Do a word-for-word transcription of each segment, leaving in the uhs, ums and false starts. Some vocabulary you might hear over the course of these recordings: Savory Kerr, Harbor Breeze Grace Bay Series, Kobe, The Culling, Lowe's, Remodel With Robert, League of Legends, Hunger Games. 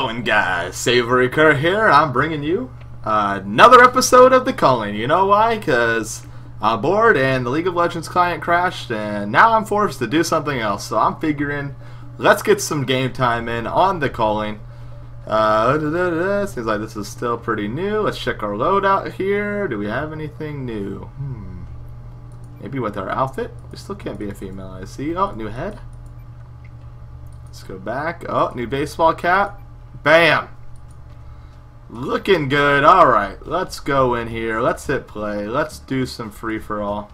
going, guys? Savory Kerr here. I'm bringing you uh, another episode of The Culling. You know why? Because I'm bored and the League of Legends client crashed and now I'm forced to do something else. So I'm figuring let's get some game time in on The Culling. Uh, da -da -da. Seems like this is still pretty new. Let's check our loadout here. Do we have anything new? Hmm. Maybe with our outfit? We still can't be a female, I see. Oh, new head. Let's go back. Oh, new baseball cap. Bam! Looking good. Alright, let's go in here. Let's hit play. Let's do some free-for-all.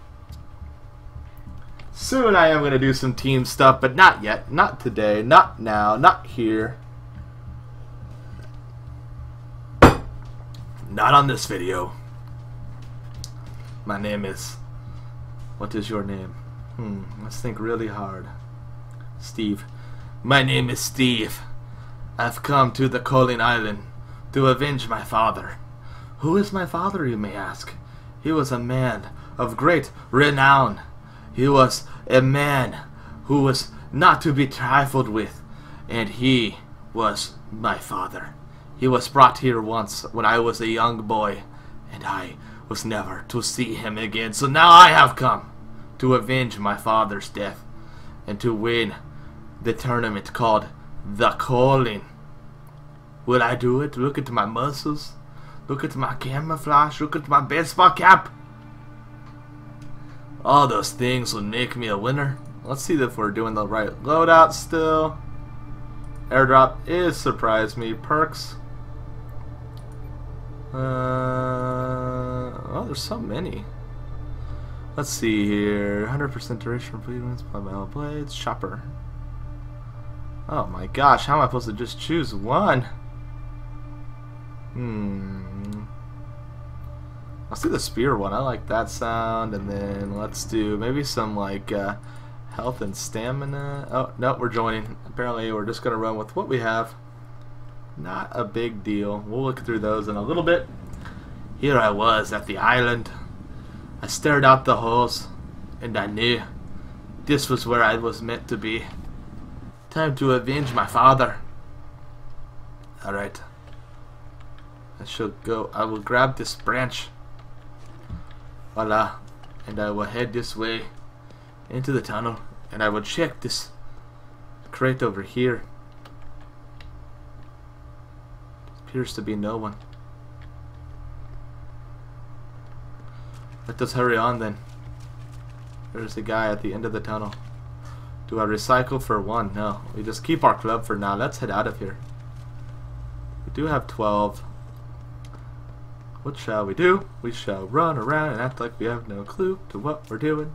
Soon I am going to do some team stuff, but not yet. Not today. Not now. Not here. Not on this video. My name is... What is your name? Hmm. Let's think really hard. Steve. My name is Steve. I've come to the Culling Island to avenge my father. Who is my father, you may ask? He was a man of great renown. He was a man who was not to be trifled with, and he was my father. He was brought here once when I was a young boy, and I was never to see him again. So now I have come to avenge my father's death and to win the tournament called The Culling. Will I do it? Look at my muscles. Look at my camouflage. Look at my baseball cap. All those things will make me a winner. Let's see if we're doing the right loadout still. Airdrop is surprise me. Perks. Uh, oh, there's so many. Let's see here. one hundred percent duration of bleed wounds by metal blades. Chopper. Oh my gosh, how am I supposed to just choose one? Hmm. Let's do the spear one. I like that sound. And then let's do maybe some like uh, health and stamina. Oh, no, we're joining. Apparently we're just going to run with what we have. Not a big deal. We'll look through those in a little bit. Here I was at the island. I stared out the holes and I knew this was where I was meant to be. Time to avenge my father. Alright. I shall go. I will grab this branch. Voila. And I will head this way into the tunnel. And I will check this crate over here. Appears to be no one. Let us hurry on then. There's a guy at the end of the tunnel. Do I recycle for one? No. We just keep our club for now. Let's head out of here. We do have twelve. What shall we do? We shall run around and act like we have no clue to what we're doing.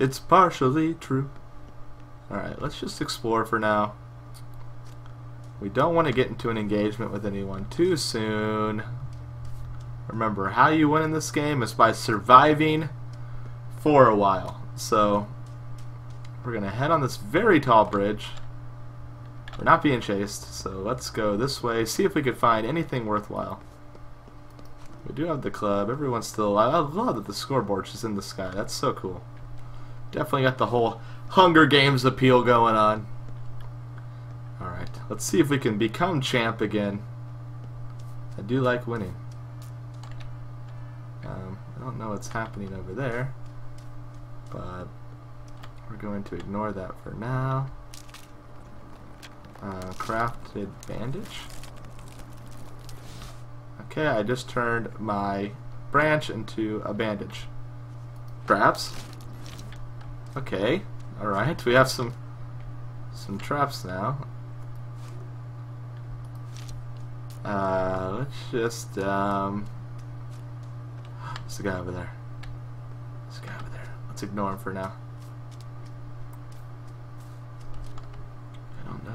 It's partially true. Alright, let's just explore for now. We don't want to get into an engagement with anyone too soon. Remember, how you win in this game is by surviving for a while. So... we're gonna head on this very tall bridge. We're not being chased, so let's go this way, see if we could find anything worthwhile. We do have the club, everyone's still alive. I love that the scoreboard's just in the sky, that's so cool. Definitely got the whole Hunger Games appeal going on. Alright, let's see if we can become champ again. I do like winning. Um, I don't know what's happening over there, but... we're going to ignore that for now. Uh, crafted bandage. Okay, I just turned my branch into a bandage. Traps. Okay, alright, we have some some traps now. Uh, let's just, um... there's a guy over there. There's a guy over there. Let's ignore him for now.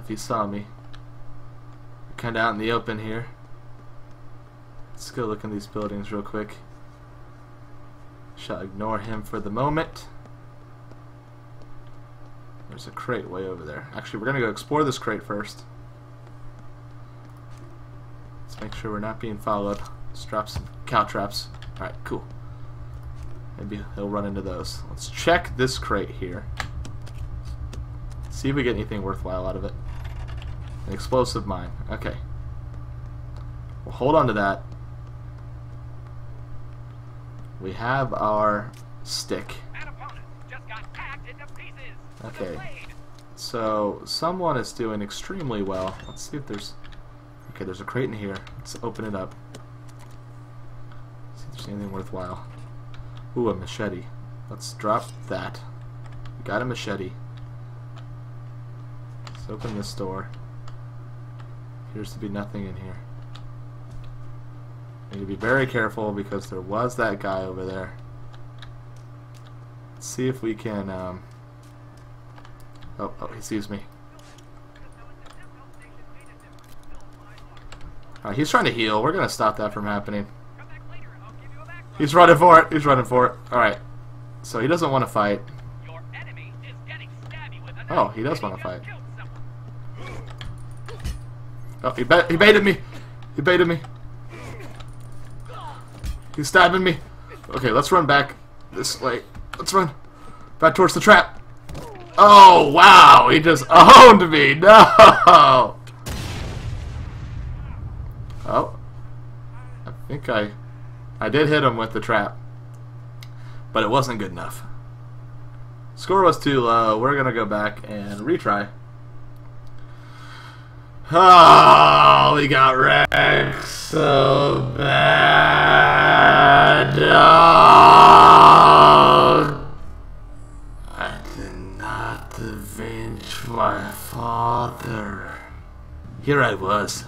If he saw me. We're kinda out in the open here. Let's go look in these buildings real quick. Shall ignore him for the moment. There's a crate way over there. Actually, we're gonna go explore this crate first. Let's make sure we're not being followed. Let's drop some cow traps. Alright, cool. Maybe he'll run into those. Let's check this crate here. See if we get anything worthwhile out of it. An explosive mine. Okay. We'll hold on to that. We have our stick. Okay. So someone is doing extremely well. Let's see if there's... Okay, there's a crate in here. Let's open it up. See if there's anything worthwhile. Ooh, a machete. Let's drop that. We got a machete. Let's open this door. Appears to be nothing in here. Need to be very careful because there was that guy over there. Let's see if we can... Um... Oh, oh, he sees me. Alright, he's trying to heal. We're going to stop that from happening. He's running for it. He's running for it. Alright. So he doesn't want to fight. Oh, he does want to fight. Oh, he, ba he baited me. He baited me. He's stabbing me. Okay, let's run back this way. Let's run back towards the trap. Oh, wow. He just owned me. No. Oh. I think I... I did hit him with the trap. But it wasn't good enough. Score was too low. We're going to go back and retry. Oh, we got wrecked so bad. Oh. I did not avenge my father. Here I was,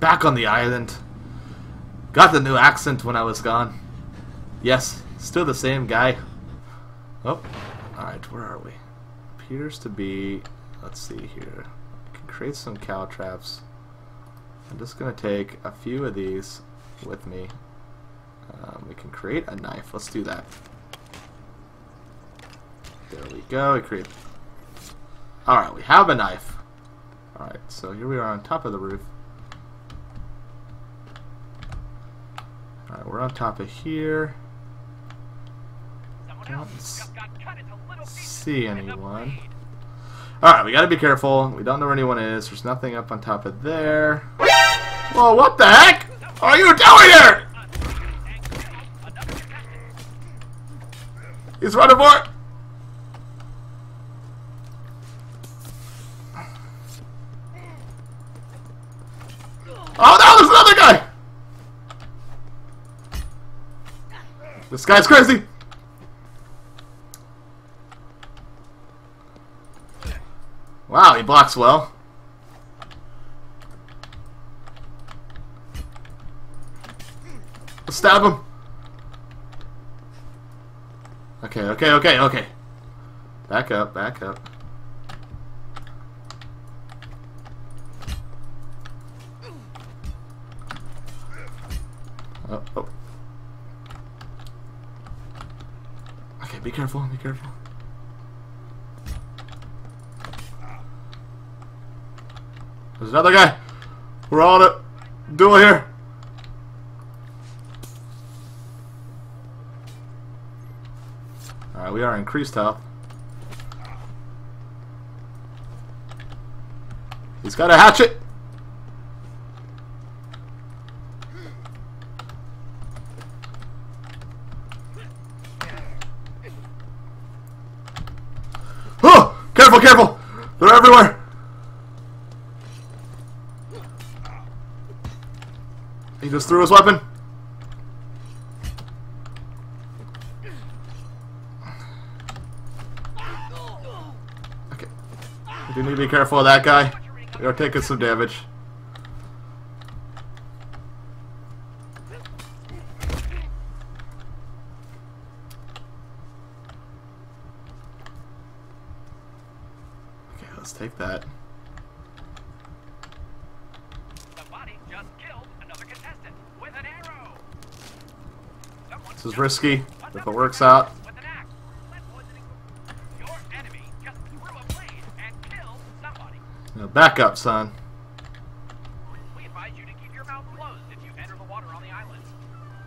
back on the island. Got the new accent when I was gone. Yes, still the same guy. Oh, alright, where are we? Appears to be... Let's see here. Create some cow traps. I'm just gonna take a few of these with me. Um, we can create a knife. Let's do that. There we go. We create. All right, we have a knife. All right, so here we are on top of the roof. All right, we're on top of here. Don't see anyone. Alright, we gotta be careful. We don't know where anyone is. There's nothing up on top of there. Whoa, what the heck are you doing here? He's running for it. Oh no, there's another guy! This guy's crazy! Wow, he blocks well. Let's stab him. Okay, okay, okay, okay. Back up, back up. Oh, oh. Okay, be careful, be careful. There's another guy. We're all in a duel here. Alright, we are increased health. He's got a hatchet. Oh! Careful, careful! They're everywhere! He just threw his weapon. Okay. We do need to be careful of that guy. We are taking some damage. Okay, let's take that. This is risky. If it works out, now back up, son. We advise you to keep your mouth closed if you enter the water on the island.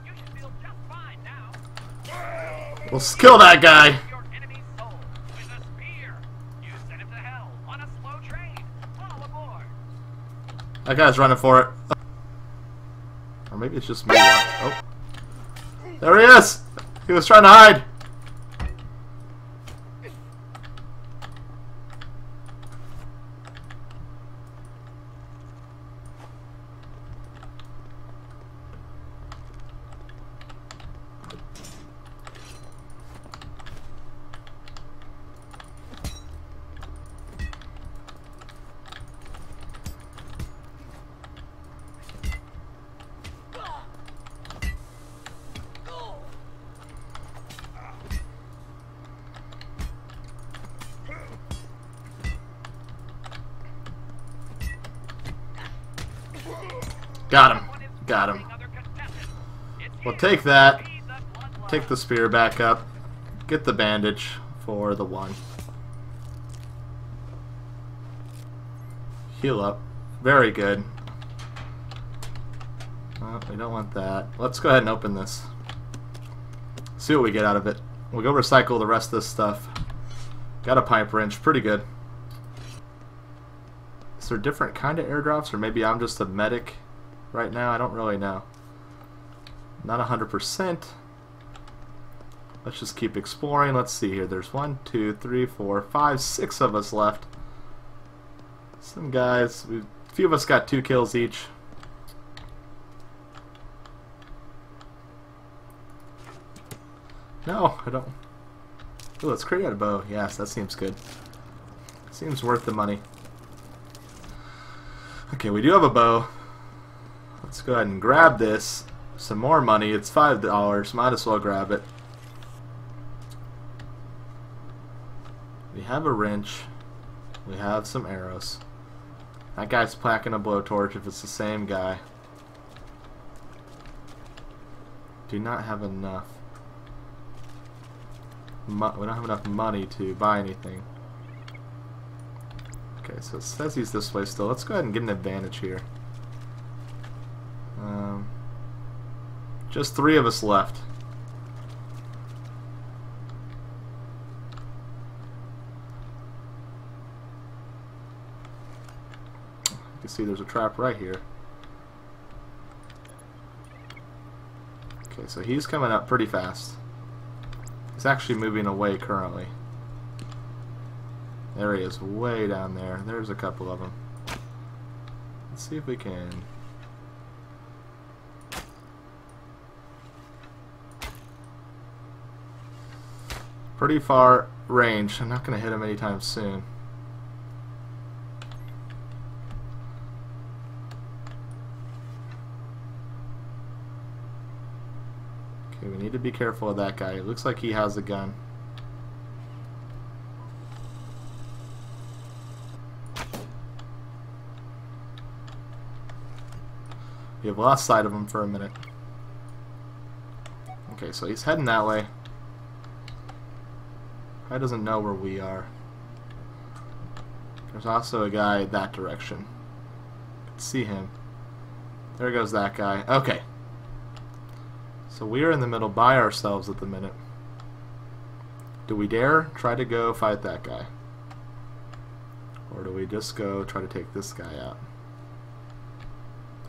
You should feel just fine now. We'll kill that guy. That guy's running for it. Or maybe it's just me. Oh. There he is! He was trying to hide! Got him. Got him. Well, take that. Take the spear back up. Get the bandage for the one. Heal up. Very good. Oh, we don't want that. Let's go ahead and open this. See what we get out of it. We'll go recycle the rest of this stuff. Got a pipe wrench. Pretty good. Is there different kind of airdrops, or maybe I'm just a medic? Right now, I don't really know. Not one hundred percent. Let's just keep exploring. Let's see here. There's one, two, three, four, five, six of us left. Some guys. We, a few of us got two kills each. No, I don't. Ooh, let's create a bow. Yes, that seems good. Seems worth the money. Okay, we do have a bow. Let's go ahead and grab this. Some more money. It's five dollars. Might as well grab it. We have a wrench. We have some arrows. That guy's packing a blowtorch if it's the same guy. Do not have enough. Mo we don't have enough money to buy anything. Okay, so it says he's this way still. Let's go ahead and get an advantage here. Um, just three of us left. You can see there's a trap right here. Okay, so he's coming up pretty fast. He's actually moving away currently. There he is, way down there. There's a couple of them. Let's see if we can... Pretty far range. I'm not going to hit him anytime soon. Okay, we need to be careful of that guy. It looks like he has a gun. We have lost sight of him for a minute. Okay, so he's heading that way. Guy doesn't know where we are. There's also a guy that direction. Let's see him. There goes that guy. Okay. So we're in the middle by ourselves at the minute. Do we dare try to go fight that guy? Or do we just go try to take this guy out?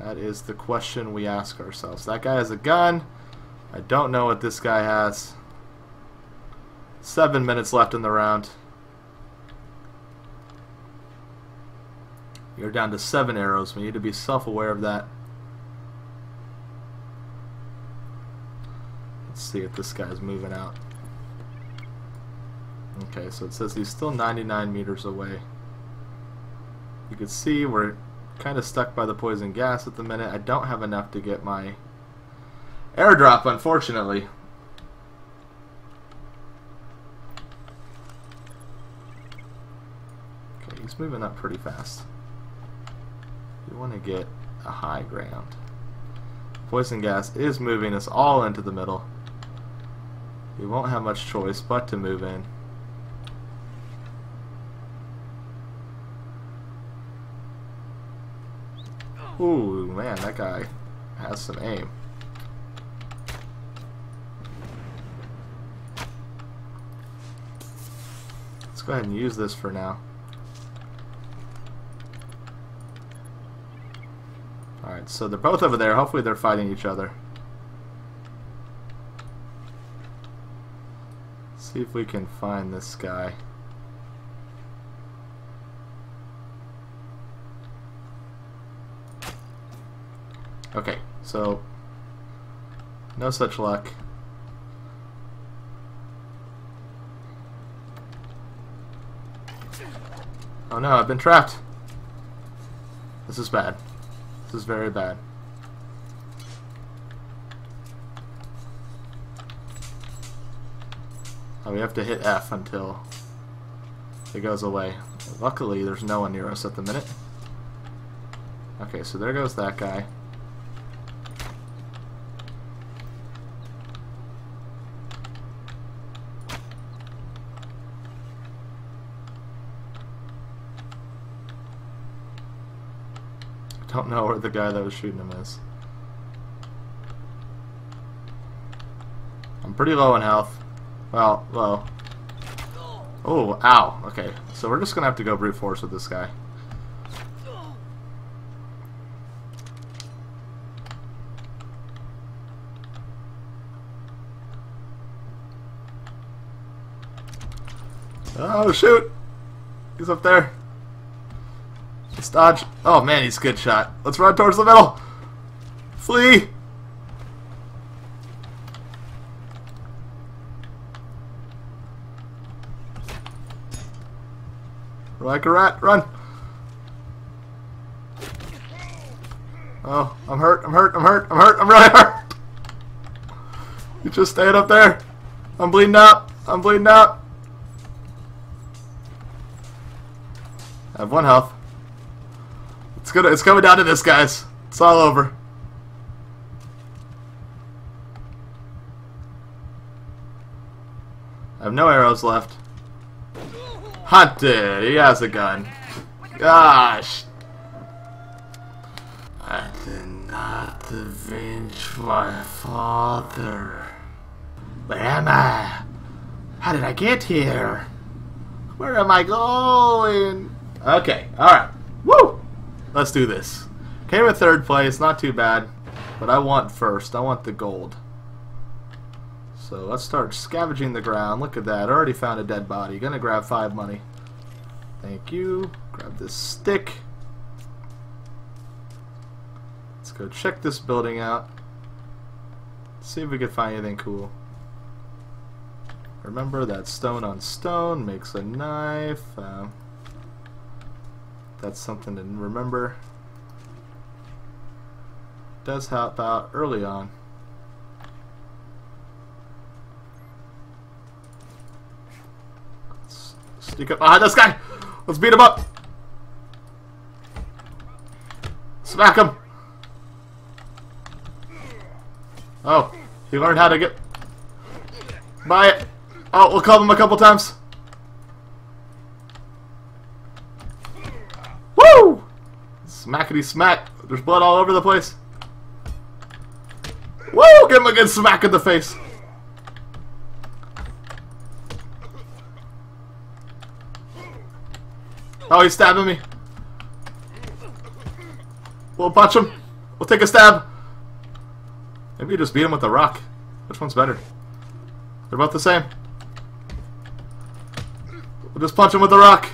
That is the question we ask ourselves. That guy has a gun. I don't know what this guy has. Seven minutes left in the round. You're down to seven arrows. We need to be self-aware of that. Let's see if this guy's moving out. Okay, so it says he's still ninety-nine meters away. You can see we're kind of stuck by the poison gas at the minute. I don't have enough to get my airdrop, unfortunately. He's moving up pretty fast. You want to get a high ground. Poison gas is moving us all into the middle. We won't have much choice but to move in. Ooh, man, that guy has some aim. Let's go ahead and use this for now. Alright, so they're both over there. Hopefully they're fighting each other. Let's see if we can find this guy. Okay, so no such luck. Oh no, I've been trapped. This is bad. This is very bad. Oh, we have to hit F until it goes away. Luckily, there's no one near us at the minute. Okay, so there goes that guy. I don't know where the guy that was shooting him is. I'm pretty low in health. Well, low. Oh, ow. Okay, so we're just gonna have to go brute force with this guy. Oh, shoot! He's up there. Let's dodge. Oh man, he's a good shot. Let's run towards the middle. Flee. Like a rat, run. Oh, I'm hurt, I'm hurt, I'm hurt, I'm hurt, I'm really hurt. You just stayed up there. I'm bleeding out, I'm bleeding out. I have one health. It's gonna, it's coming down to this, guys. It's all over. I have no arrows left. Hunted! He has a gun. Gosh! I did not avenge my father. Where am I? How did I get here? Where am I going? Okay, alright. Woo! Let's do this. Came in third place, not too bad, but I want first. I want the gold. So let's start scavenging the ground. Look at that. I already found a dead body. Gonna grab five money. Thank you. Grab this stick. Let's go check this building out. See if we can find anything cool. Remember that stone on stone makes a knife. Um, That's something to remember. Does help out early on. Let's sneak up behind this guy! Let's beat him up! Smack him! Oh, he learned how to get by it. Oh, we'll club him a couple times. Smackety smack. There's blood all over the place. Woo! Give him a good smack in the face. Oh, he's stabbing me. We'll punch him. We'll take a stab. Maybe you just beat him with a rock. Which one's better? They're both the same. We'll just punch him with a rock.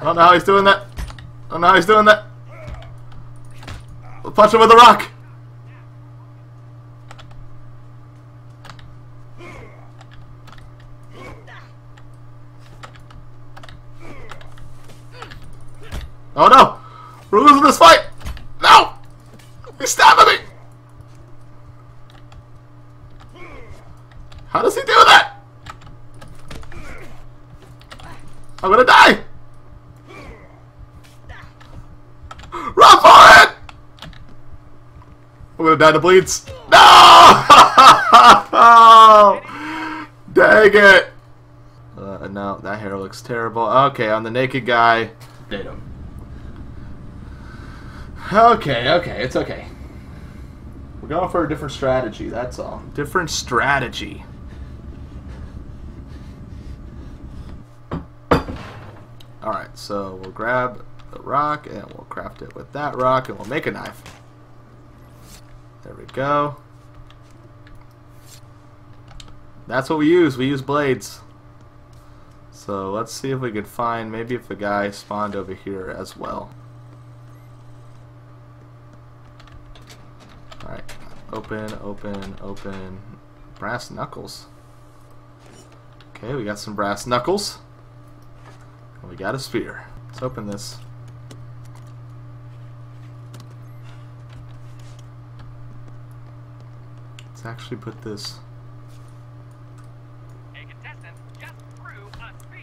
I don't know how he's doing that. I don't know how he's doing that. We'll punch him with a rock. Oh no! We're losing this fight! No! He's stabbing me! How does he do that? I'm gonna die! We're gonna die to bleeds. No! Oh! Dang it! Uh, no, that hair looks terrible. Okay, on the naked guy. Did him. Okay, okay, it's okay. We're going for a different strategy, that's all. Different strategy. Alright, so we'll grab the rock, and we'll craft it with that rock, and we'll make a knife. There we go. That's what we use. We use blades. So let's see if we could find, maybe if a guy spawned over here as well. Alright, open, open, open. Brass knuckles. Okay, we got some brass knuckles. And we got a spear. Let's open this. Let's actually put this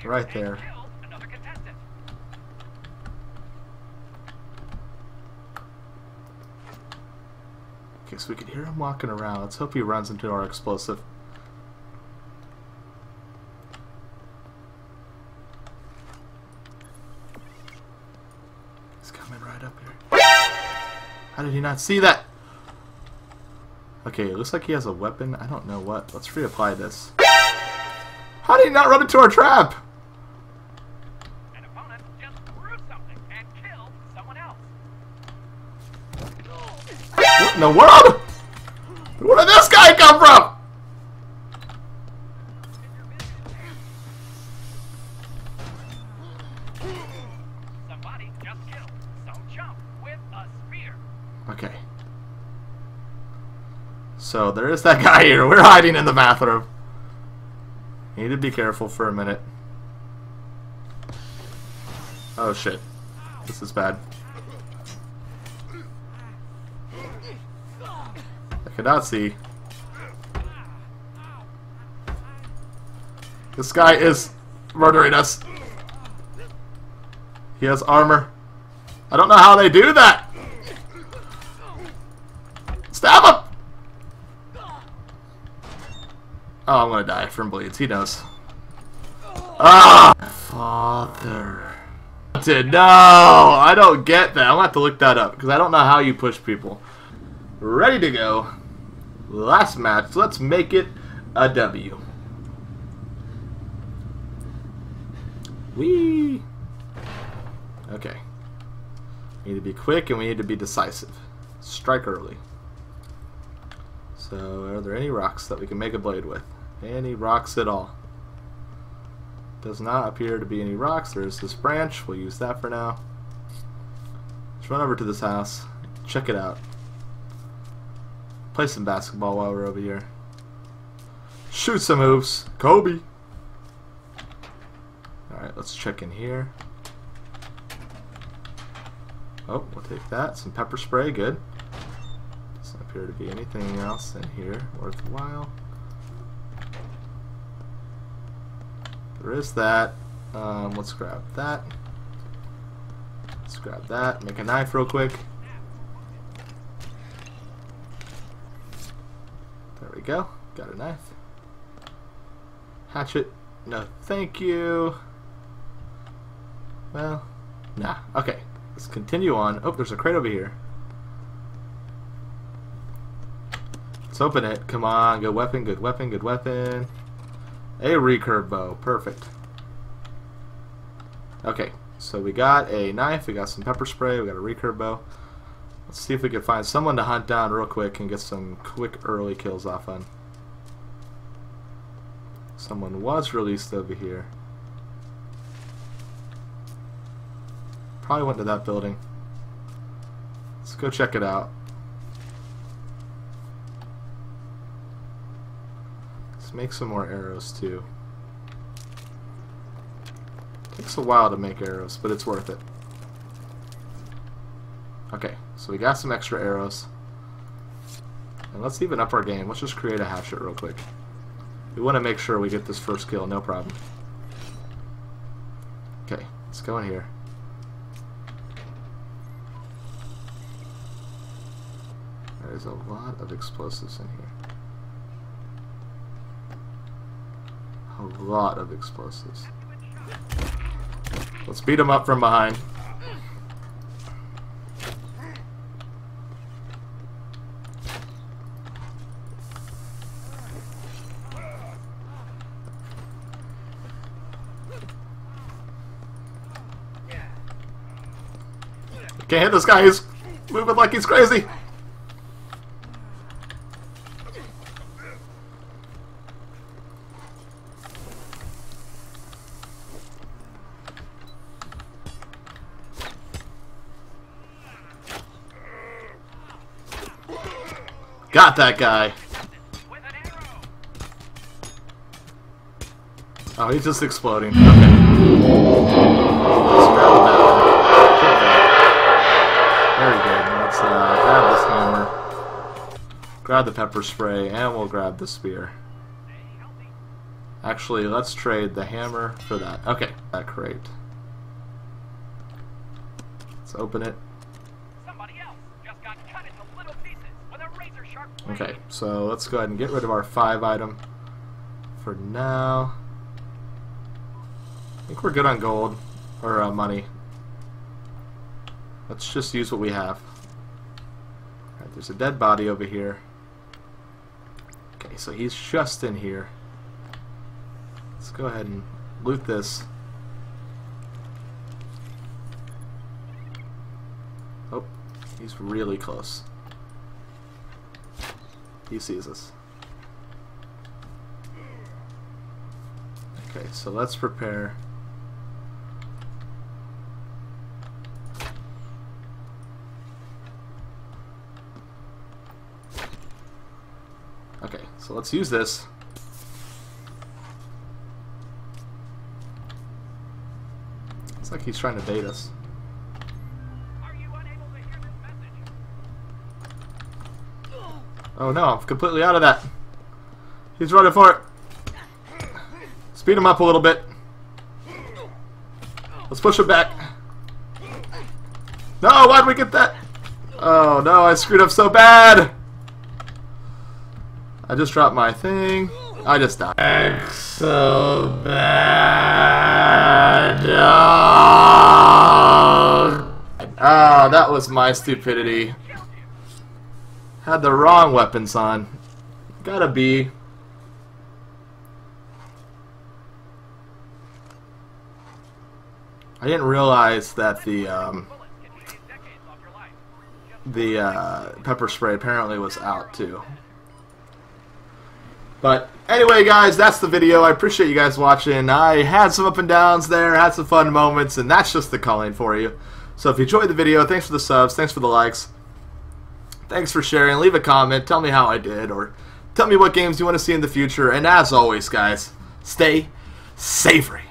right there. Okay, so we can hear him walking around. Let's hope he runs into our explosive. He's coming right up here. How did he not see that? Okay, it looks like he has a weapon. I don't know what. Let's reapply this. How did he not run into our trap? What in the world? Where did this guy come from? Somebody just killed. Don't jump with a spear. Okay. So there is that guy here. We're hiding in the bathroom. You need to be careful for a minute. Oh shit. This is bad. I cannot see. This guy is murdering us. He has armor. I don't know how they do that. Stab him! Oh, I'm gonna die from bleeds. He knows. Ah! Father. No! I don't get that. I'm gonna have to look that up because I don't know how you push people. Ready to go. Last match. Let's make it a W. Whee! Okay. We need to be quick and we need to be decisive. Strike early. So, are there any rocks that we can make a blade with? Any rocks at all? Does not appear to be any rocks. There's this branch. We'll use that for now. Let's run over to this house. Check it out. Play some basketball while we're over here. Shoot some hoops. Kobe! Alright, let's check in here. Oh, we'll take that. Some pepper spray, good. Doesn't appear to be anything else in here worthwhile. There is that. Um, let's grab that. Let's grab that. Make a knife real quick. There we go. Got a knife. Hatchet. No, thank you. Well, nah. Okay. Let's continue on. Oh, there's a crate over here. Let's open it. Come on. Good weapon, good weapon, good weapon. A recurve bow. Perfect. Okay. So we got a knife. We got some pepper spray. We got a recurve bow. Let's see if we can find someone to hunt down real quick and get some quick early kills off on. Someone was released over here. Probably went to that building. Let's go check it out. Let's make some more arrows too. It takes a while to make arrows, but it's worth it. Okay, so we got some extra arrows. And let's even up our game. Let's just create a hatchet real quick. We want to make sure we get this first kill, no problem. Okay, let's go in here. There's a lot of explosives in here. A lot of explosives. Let's beat them up from behind. Can't hit this guy, he's moving like he's crazy. Got that guy. Oh, he's just exploding. Okay. Very good. Let's uh, grab this hammer. Grab the pepper spray, and we'll grab the spear. Actually, let's trade the hammer for that. Okay, that crate. Let's open it. Okay, so let's go ahead and get rid of our five item for now. I think we're good on gold, or uh, money. Let's just use what we have. Alright, there's a dead body over here. Okay, so he's just in here. Let's go ahead and loot this. Oh, he's really close. He sees us. Okay, so let's prepare. Okay, so let's use this. It's like he's trying to bait us. Oh no, I'm completely out of that. He's running for it. Speed him up a little bit. Let's push him back. No, why'd we get that? Oh no, I screwed up so bad. I just dropped my thing. I just died. That's so bad. Oh. Oh, that was my stupidity. Had the wrong weapons on. Gotta be. I didn't realize that the um, the uh, pepper spray apparently was out too. But anyway, guys, that's the video. I appreciate you guys watching. I had some up and downs there, had some fun moments, and that's just the culling for you. So if you enjoyed the video, thanks for the subs, thanks for the likes. Thanks for sharing. Leave a comment. Tell me how I did, or tell me what games you want to see in the future. And as always, guys, stay savory.